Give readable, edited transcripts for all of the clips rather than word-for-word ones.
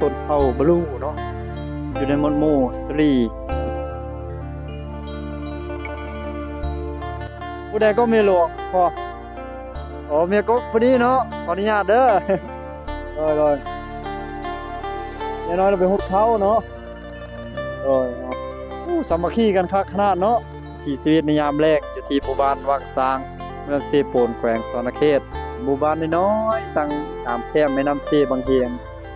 สดเอาบลูเนาะอยู่ในมดโมตรีผู้ใดก็เมียหลวงพออ๋อเมียก็พอดีเนาะขออนุญาตเด้อเลยๆอย่างน้อยเราไปหุบเขาเนาะเลยอู้สามัคคีกันคักขนาดเนาะที่ชีวิตในยามแรกอยู่ที่หมู่บ้านวังซางเมืองเซโปนแขวงสวรรณเขตหมู่บ้านน้อยๆตั้งตามแคมแม่น้ำเซบางเฮียง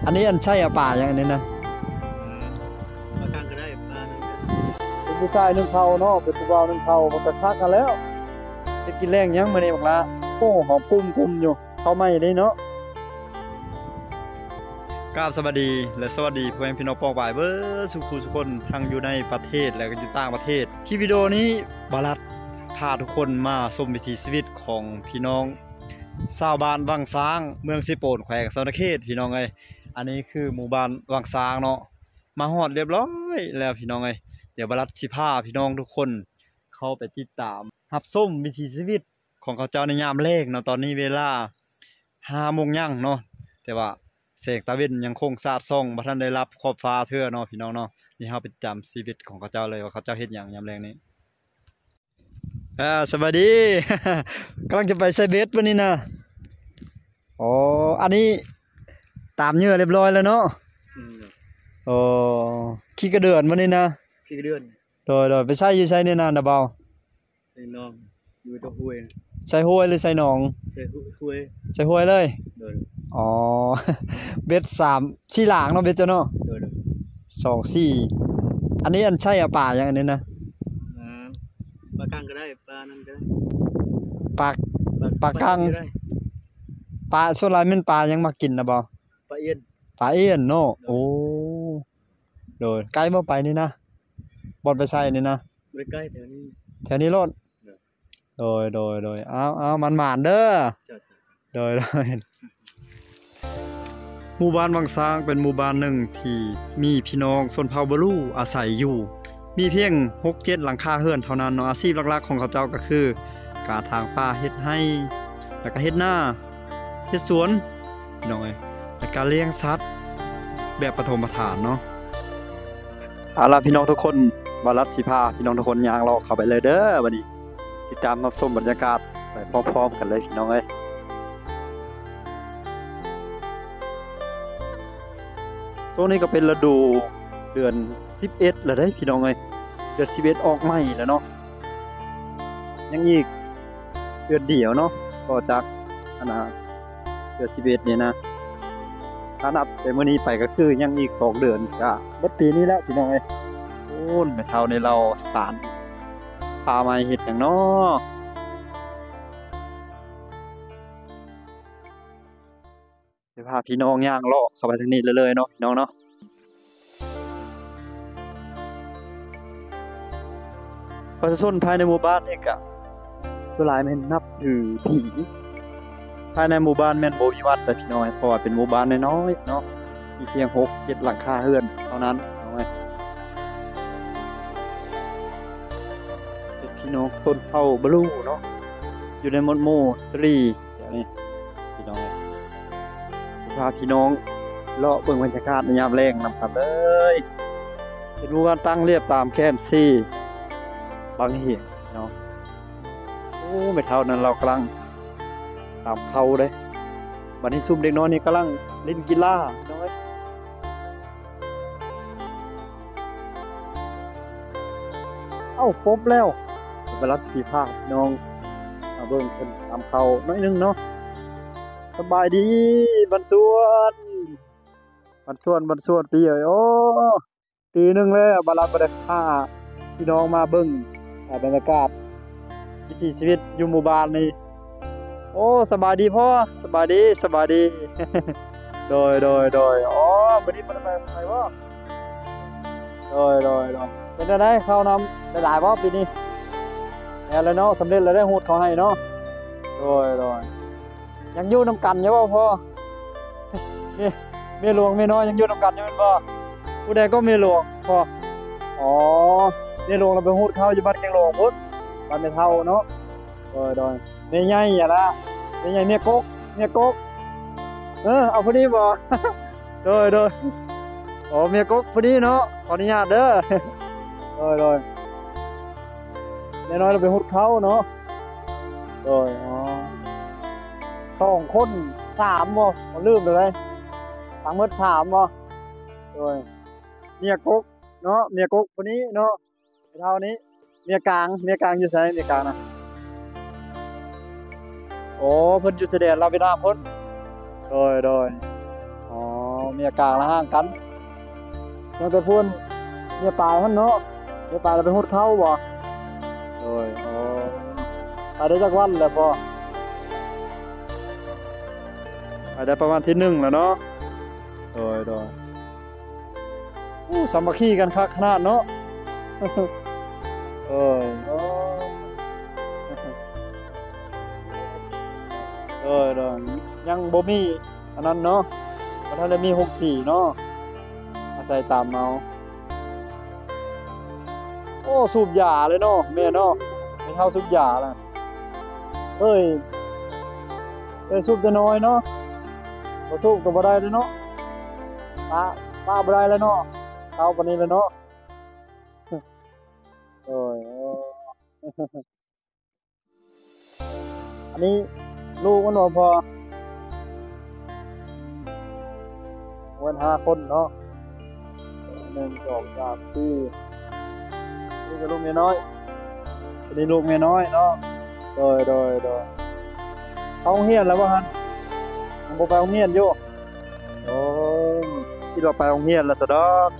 อันนี้อันใช่ป่าอย่างนี้นะประกันก็ได้ป่าเป็นผู้ชายนึ่งเผาเนาะเป็นผู้บ่าวนึ่งเผามันกระทักกันแล้วจะกินแรงยังมาในบักละโอ้หอมกุ้มอยู่เขาไม่ได้เนาะกราบสวัสดีและสวัสดีพ่อแม่พี่น้องปองบ่ายเบอร์สุขุสุคนทั้งอยู่ในประเทศและก็อยู่ต่างประเทศคลิปวิดีโอนี้บารัดพาทุกคนมาชมวิถีชีวิตของพี่น้องชาวบ้านวังซางเมืองเซโปนแขวงสวรรณเขตพี่น้องไงอันนี้คือหมู่บ้านวังซางเนาะมาหอดเรียบร้อยแล้วพี่น้องไงเดี๋ยวบารัดชิพาพี่น้องทุกคนเข้าไปติดตามหับส้มวิถีชีวิตของเขาเจ้าในยามแรกเนาะตอนนี้เวลา5 โมงย่างเนาะแต่ว่าเสกตะเวนยังคงสาดซ่องพระท่านได้รับขอบฟ้าเทือเนาะพี่น้องเนาะนี่เขาไปจำชีวิตของเขาเจ้าเลยว่าเขาเจ้าเฮ็ดอย่างยามแรงนี้สวัสดี กำลังจะไปไซเบสวันนี้นะอ๋ออันนี้ตามเนื้อเรียบร้อยแล้วเนาะอ๋อขี้กระเดือนวันนี้นะขี้กระเดือนโดยไปใช้อยู่ใช้ในนานนะเบาใส่น้องอยู่ตะห้วยใส่ห้วยหรือใส่หนองใส่ห้วยใส่ห้วยเลยอ๋อเบส3 ที่หลังเนาะเบสเจ้าเนาะ2 ที่อันนี้อันใช่อะป่าอย่างอันนี้นะปลากังก็ได้ปลานั่นก็ได้ปลากังปลาโซลาร์มันปลายังมากินนะบอปลาเอี้ยนเนาะโอ้โดยใกล้เมื่อไปนี่นะบอลไปใส่นี่นะใกล้แถวนี้รถโดยเอามันเด้อโดยหมู่บ้านวังซางเป็นหมู่บ้านหนึ่งที่มีพี่น้องชนเผ่าบลูอาศัยอยู่มีเพียง 6-7 หลังคาเฮือนเท่านั้นเนาะอาชีพหลักๆของเขาเจ้าก็คือการทางป่าเฮ็ดให้แล้วก็เฮ็ดหน้าเฮ็ดสวนหน่อยแล้วก็เลี้ยงสัตว์แบบปฐมฐานเนาะเอาล่ะพี่น้องทุกคนบารัดสิพาพี่น้องทุกคนย่างเราเข้าไปเลยเด้อวันนี้ติดตามรับชมบรรยากาศไปพร้อมๆกันเลยพี่น้องเอ้ยช่วงนี้ก็เป็นฤดูเดือน11แล้วได้พี่น้องเลยเดือน11ออกใหม่แล้วเนาะยังอีกเดือนเดียวเนาะก็จากอันนะเดือน11เนี่ยนะถ้านับแต่เมื่อนี้ไปก็คือยังอีก2 เดือนก็หมดปีนี้แล้วพี่น้องเลยโอ้ยไม่เท่าในเราสารพามาเห็ดอย่างเนาะเดี๋ยวพาพี่น้องย่างเลาะเข้าไปทางนี้เลยเนาะพี่น้องเนาะประชาชนภายในหมู่บ้านเองก็หลายแม่นนับถือผีภายในหมู่บ้านแม่นโบวิวัฒน์แต่พี่น้อยเพราะว่าเป็นหมู่บ้านน้อยๆเนาะมีเพียง 6-7 หลังคาเฮือนเท่านั้นน้อยเป็นพี่น้องชนเผ่าบลูเนาะอยู่ในมดโมตรีอย่างนี้พี่น้องพาพี่น้องเลาะเบิ่งบรรยากาศในยามแล้งนำกันเลยเป็นหมู่บ้านตั้งเรียบตามแคมป์ซีบางเหี่ยเนาะโอ้ไม่เท่านั้นเรากำลังตามเขาเลยวันนี้ซุ่มเด็กน้อยนี่กำลังเล่นกีฬาน้อยเอ้าพบแล้วไปรับสีผ้าน้องมาเบิ่งกันตามเขาน้อยนึงเนาะสบายดีบรรส่วนปีเอ๋ยโอ้ปีนึงเลยบารับไปได้ผ้าพี่น้องมาเบิ้งบรรยากาศวิถีชีวิตอยู่หมู่บ้านนี่โอ้สบายดีพ่อสบายดี โดยอ๋อวันนี้มันเป็นไงวะโดยเป็นอะไรเขานำได้หลายรอบปีนี้แล้วเนาะสำเร็จแล้วได้หูดเขาให้เนาะโดยยังอยู่น้ำกันใช่ป่ะพ่อนี่เมียหลวงเมียน้อยยังอยู่น้ำกันอยู่เป็นป่ะผู้ใดก็เมียหลวงพ่ออ๋อในโรงเราไปหูดเข้าอยู่บ้านแกงโรงพุทธบ้านในเท่าเนาะโดยในใหญ่อย่าละในใหญ่เนี่ยโก๊กเอาพอดีบ่โดย โอ้เมียก๊กพอดีเนาะขออนุญาตเด้อเลยๆน้อยๆเราไปหุดเขาเนาะเลยอ๋อสองคนสามบ่ลืมเลยทั้งหมดสามบ่เลยเมียก๊กเนาะเมียก๊กพอดีเนาะเท่านี้เมียกลางอยู่ไสเมียกลางนะโอ้เพิ่นอยู่เสด็จเราไปด่าเพิ่นโดยอ๋อเมียกลางละห่างกันยังแต่พูนเมียปลายมันเนาะเมียปลายเราเป็นหุดเท่าบ่โดยอ๋อไปได้จักวันแล้วบ่ไปได้ประมาณที่1แล้วเนาะโดยอู้สามัคคีกันคักขนาดเนาะเออยังบ่มีอันนั้นเนาะมันถ้าได้มี64เนาะอาศัยตามเมาโอ้สูบยาเลยเนาะแม่เนาะไม่เท่าสูบยาล่ะเอ้ยสูบแต่น้อยเนาะบ่สูบก็บ่ได้เลยเนาะป้าบ่ได้แล้วเนาะเฒ่าปานนี้แล้วเนาะอันนี้ลูกมันบ่พอวัน5คนเนาะ1 2 3 4นี่ก็ลูกเมียน้อยอันนี้ลูกเมียน้อยเนาะโดยเขาเฮียนแล้วบ่ฮั่นยังบ่ไปเฮียนอยู่โอ้คิดว่าไปเฮียนแล้วซะดอก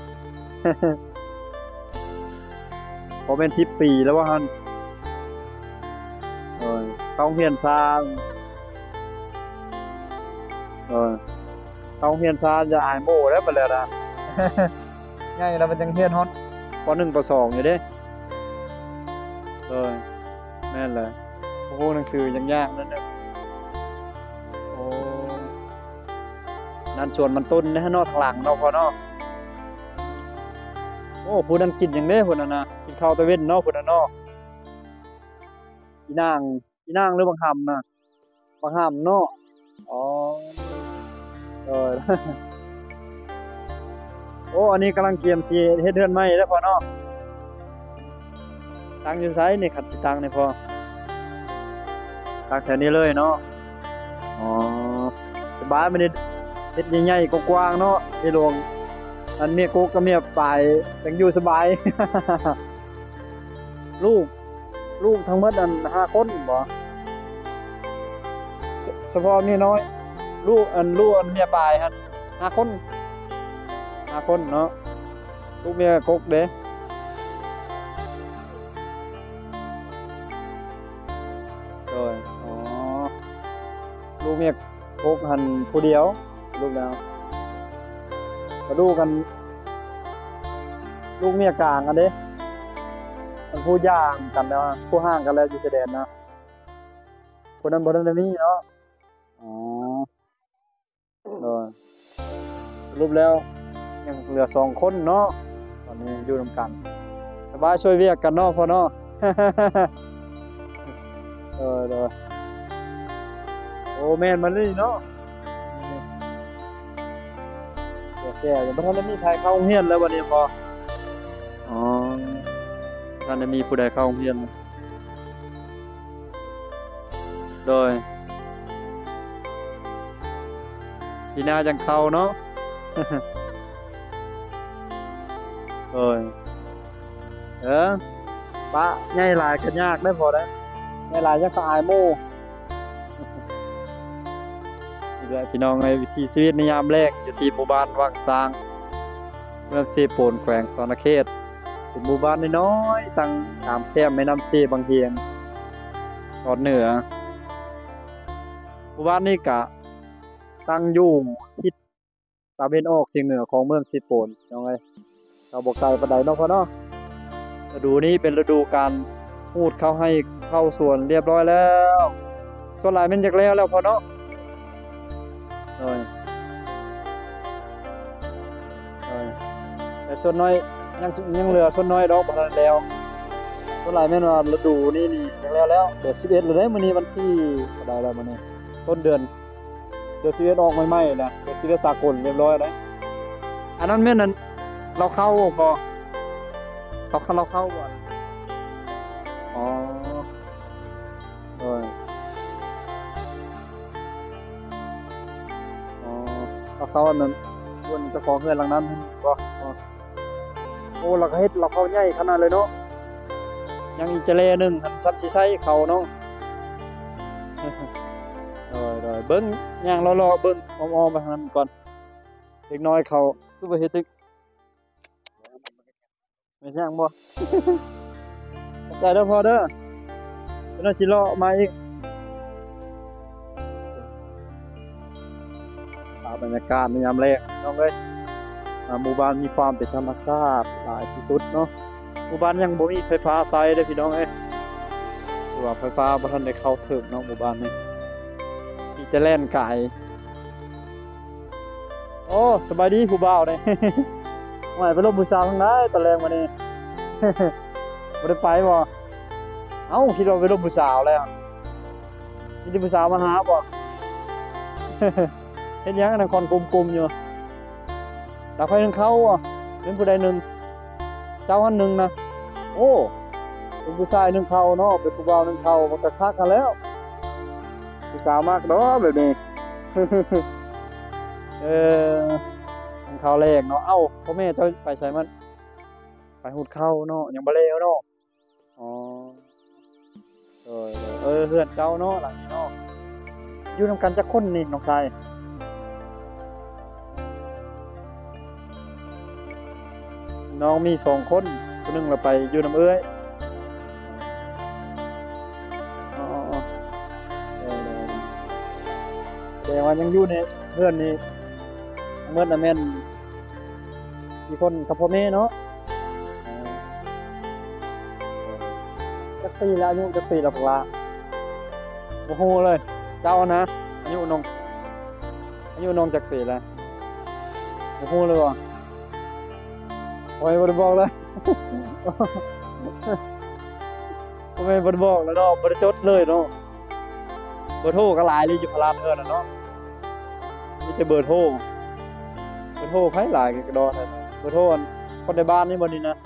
พอเป็น10ปีแล้วว่าฮั่นเขาเฮียนซานเขาเฮียนซานจะอายโม่ได้ปะเลยนะง่ายแล้วมันยังเฮียนฮอตป1ป2อยู่เด้แม่นเลยโอ้โหนั่นคือยังยากนั่นนะโอ้นั่นส่วนมันต้นนะฮะนอกทางหลังนอกพอนอกโอ้ผู้นั้นกินอย่างเด้ผู้นั้นนะกินข้าวตะเว้นเนาะผู้นั้นเนาะอีนางหรือบางคำนะบางคำเนาะอ๋อโอ้อันนี้กำลังเกียมสีเฮ็ดเดือนใหม่แล้วพอเนาะตังอยู่ไซนี่ขัดตังนี่พอตังแถวนี้เลยเนาะอ๋อสบายมันเฮ็ดใหญ่ๆกว้างๆเนาะที่หลวงอันเมียกุ๊กกับเมียปลายยังอยู่สบายลูกทั้งหมดอัน5คนบ่เฉพาะเมียน้อยลูกอันเมียปลายฮะ5คนเนาะลูกเมียกุ๊กเด้เลยอ๋อลูกเมียกุ๊กหันผู้เดียวลูกแล้วมาดูกันลูกเมียกลางกันเด้มันผู้ย่างกันแล้วผู้ห่างกันแล้วอยู่ชายแดนนะคนนั้นคนนี้เนาะอ๋อรูปแล้วยังเหลือ2คนเนาะตอนนี้อยู่ร่วมกันแต่ว่าช่วยเวียกกันเนาะพอเนาะโอ้แม่นมันนี่เนาะแต่ยังไม่ทันได้มีใครเข้าเฮียนแล้ววันนี้พออ๋อท่านได้มีผู้ใดเข้าเฮียนโดยปีหน้ายังเข้าเนาะปะง่ายหลายกันยากได้พอได้ง่ายหลายยังก็อายโม่พี่น้องในวิถีชีวิตในยามแรกอยู่ที่หมู่บ้านวังซางเมืองเซโปนแขวงสอนเขตเป็นหมู่บ้านน้อยๆตั้งตามแคมแม่น้ำเซบางเฮียงตอนเหนือหมู่บ้านนี้กะตั้งอยู่ทิศตะวันออกเฉียงเหนือของเมืองเซโปนยังไงเราบอกไกลปานใดเนาะพ่อเนาะฤดูนี้เป็นฤดูการพูดเข้าให้เข้าสวนเรียบร้อยแล้วส่วนหลายมันจากแล้วพ่อเนาะเลยแต่ส่วนน้อยยังเหลือส่วนน้อยดอกบานแล้วส่วนหลายแม่นว่าฤดูนี่แล้วเดือน11เลยมื้อนี้วันที่เท่าใดแล้วมื้อนี้ต้นเดือน11ออกใหม่ๆนะเดือน11สากลเรียบร้อยแล้ว อันนั้นแม่นเราเข้าบ่เราเข้าบ่อ๋อโดยอ๋อเราเข้าอันนั้นคนจะขอเงินหลังนั้นบ่โอ้เราก็เฮ็ดเราเข้าใหญ่ขนาดเลยเนาะยังอีกจะเล่หนึ่งซับซีไซเขาเนาะโดยเบิ้งย่างรอๆเบิ้งอ้อมๆไปทางนั้นก่อนเด็กน้อยเขาซุปเปอร์เฮติกไม่ย่างบ่ได้แล้วพอเด้อเป็นน้อยชิลล์มาอีกบรรยากาศในยามแรกน้องเลยหมู่บ้านมีความเป็นธรรมชาติหลายที่สุดเนาะหมู่บ้านยังบ่มีไฟฟ้าใช้เลยพี่น้องเอ้ยตัวไฟฟ้าบ่ทันได้เข้าถึงเนาะหมู่บ้านนี้ที่จะแล่นไก่โอ้สบายดีผู้บ่าวเด้หน่อยไปลบผู้สาวทางใดตะแลงมื้อนี้บ่ได้ไปบ่เอ้าคิดว่าไปลบผู้สาวแล้วมีแต่ผู้สาวมาหาบ่เห็นยังนั่นคนกลุ่มๆอยู่เราไปนึงเข้าบ่เป็นผู้ใดนึงเจ้าหันหนึ่งนะโอ้เป็นผู้ชายหนึ่งเขาเนาะเป็นผู้บ่าวหนึ่งเขามันกระชากกันแล้วผู้สาวมากเนาะแบบนี้หนึ่งเขาแรงเนาะเอ้าพ่อแม่เจ้าไปใส่มันไปหุดเข้าเนาะยังบะเล่เนาะอ๋อเพื่อนเจ้าเนาะหลังนี้เนาะอยู่ทำการจะค้นนี่น้องชายน้องมีสองคนคนหนึ่งเราไปอยู่น้ำเอื้อยแต่ว่ายังอยู่ในเพื่อนนี่เมื่อน่ะแม่นมีคนกับพ่อแม่เนาะจักปีแล้วอายุจักปีแล้วพวกละโอ้โหเลยเจ้านะอายุน้องจักปีแล้วโอ้โหเลยวะโอ้ยบริบอกเลยโอ้ยบริบอกแล้วเนาะบริจดเลยเนาะเบอร์โทรก็หลายเลยอยู่พลาดเอิญนะเนาะนี่จะเบอร์โทรไพ่หลายกระดอนเลยเบอร์โทรคนในบ้านนี่บนนี้นะ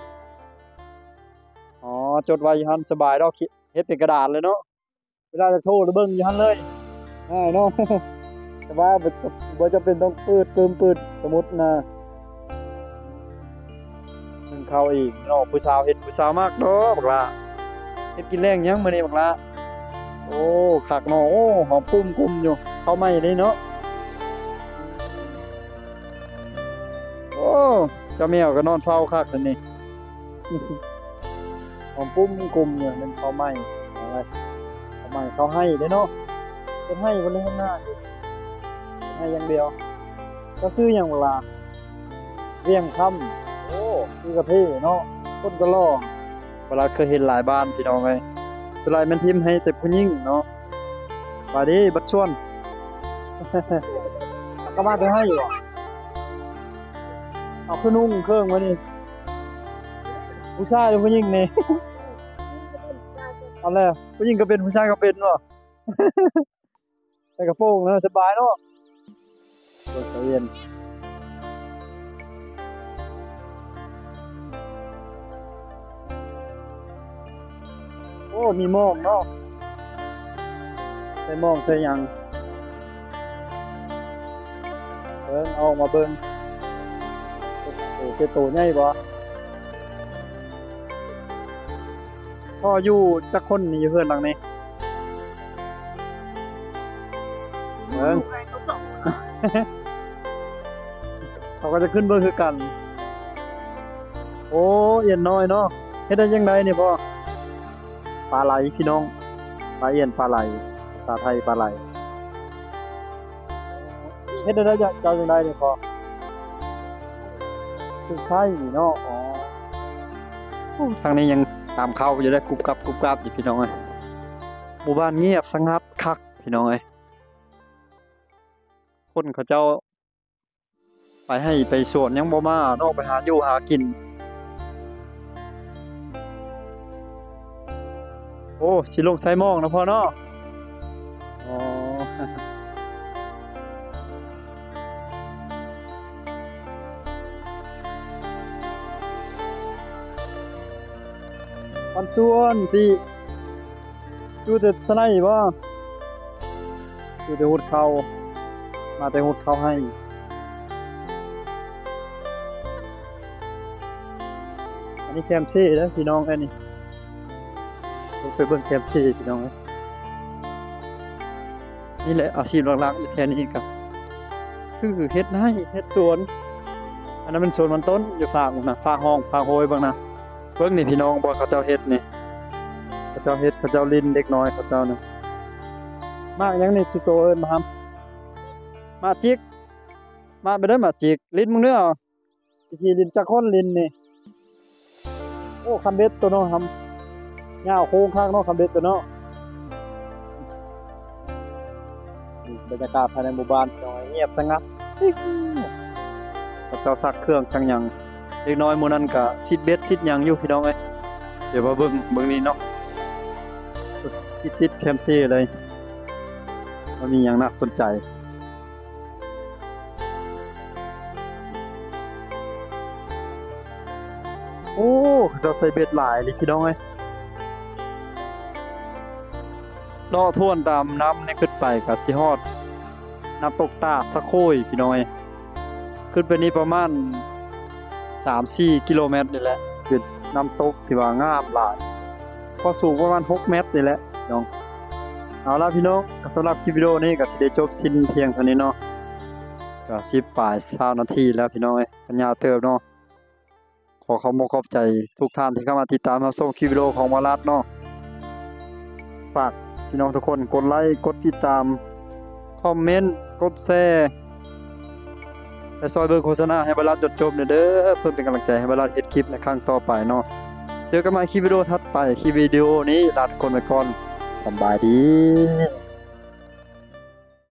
อ๋อจดไว้ยันสบายเราเฮ็ดเป็นกระดาษเลยเนาะเวลาจะโทรหรือเบิ้งยันเลยง่ายเนาะแต่ว่าเบอร์จะเป็นต้องปืดสมมตินะเขาอีกเนาะผู้สาวเห็นผู้สาวมากเนาะบักละเห็นกินแรงยังมื้อนี้บักละโอ้ขักเนาะโอ้หอมกุ้มอยู่เข้าไม่ได้เนาะโอ้เจ้าแมวก็นอนเฝ้าคักนั่นนี่หอมกุ้มอยู่มันเข้าไม่อะไรเข้าไม่เข้าให้ได้เนาะจะให้คนเลยข้างหน้าให้อย่างเดียวก็ซื้ออย่างบักละเวียงคำโอ้นี่กะเท่เนาะต้นกระลอกเวลาเคยเห็นหลายบ้านพี่น้องไงสุดท้ายมันทิมให้แต่ผู้หญิงเนาะมาดิบัดชวนก็มาจะให้อยู่เอาขึ้นนุ่งเครื่องมาดิผู้ชายหรือผู้หญิงนี่เอาแล้วผู้หญิงก็เป็นผู้ชายก็เป็นเนาะใส่กระโปรงเนาะสบายเนาะโดยเฉลี่ยโอ้มีมองเนาะใส่มองใส่ยังเบิ้งเอามาเบิ้งโอ้เกตูใหญ่บ่พ่ออยู่จักคนนี่อยู่เพื่อนหลังนี้เบิ้งเขาก็จะขึ้นเบิ้งคือกันโอ้เอียนน้อยเนาะเฮ็ดได้ยังไงเนี่ยพ่อปลาไหลพี่น้องปลาเอียนปลาไหลภาษาไทยปลาไหลเฮ็ดได้จากเจ้าอย่างไรเนี่ยพอคือใช่เนาะอ๋อทางนี้ยังตามเขาอยู่ได้กรุบกรับอยู่พี่น้องไอ้หมู่บ้านเงียบสงัดคักพี่น้องไอ้คนเขาเจ้าไปให้ไปสวนยังบ่มานอกไปหาอยู่หากินโอ้ชิลงไซมองนะพ่อเนาะอ๋อ ปันส่วนที่อยู่แต่สไนบ่อยู่แต่หดเขามาแต่หดเขาให้อันนี้แคมซี่นะพี่น้องไอ้นี่เราไปเบิ่งแคมซี่พี่น้องนี่แหละอาชีพหลักๆอยู่แถวนี้ครับคือเฮ็ดให้เฮ็ดสวนอันนั้นเป็นสวนมันต้นอยู่ฝากนะฝากห้องฝากโฮยบ้างนะเบิ่งนี่พี่น้องบ่เขาเจ้าเฮ็ดนี่เขาเจ้าเฮ็ดเขาเจ้าลินเด็กน้อยเขาเจ้านี่มากยังนี่สุโตเอิ้นมาทำมาจิกมาไปเด้อมาจิกลินมึงเด้อพี่ลินจักคนลินนี่โอ้คันเบ็ดตัวน้องทำยาวโค้งข้างน้องคันเบ็ดตัวน้องบรรยากาศภายในหมู่บ้านเงียบสงัดเราซักเครื่องจังยังเล็กน้อยโมนันกะซิดเบสซิดยังอยู่พี่น้องเอ้ยเดี๋ยวมาเบิ้งนี่เนาะติดแคมซี่เลยมันมีอย่างน่าสนใจโอ้เราใส่เบสหลายเลยพี่น้องเอ้ยเลาะท่วนตามน้ำนี่ขึ้นไปกับที่ฮอดน้ำตกตาสะโค้ยพี่น้อยขึ้นไปนี่ประมาณ 3-4 กิโลเมตรนี่แหละคือน้ำตกที่ว่างามหลายก็สูงประมาณ6 เมตรนี่แหละน้องเอาล่ะพี่น้องก็สำหรับคลิปวิดีโอนี้ก็สิได้จบสิ้นเพียงเท่านี้เนาะก็10-20 นาทีแล้วพี่น้อยปัญญาเติบเนาะขอบใจทุกท่านที่เข้ามาติดตามรับชมคลิปวิดีโอของวรัตน์เนาะฝากพี่น้องทุกคนกดไลค์กดติดตามคอมเมนต์กดแชร์และซอยเบอร์โฆษณาให้บรรลัดจดจบเด้อเพื่อเป็นกำลังใจให้บรรลัดเฮ็ดคลิปในครั้งต่อไปเนาะเจอกันใหม่คลิปวิดีโอถัดไปคลิปวิดีโอนี้ลาทุกคนไปก่อนสบายดี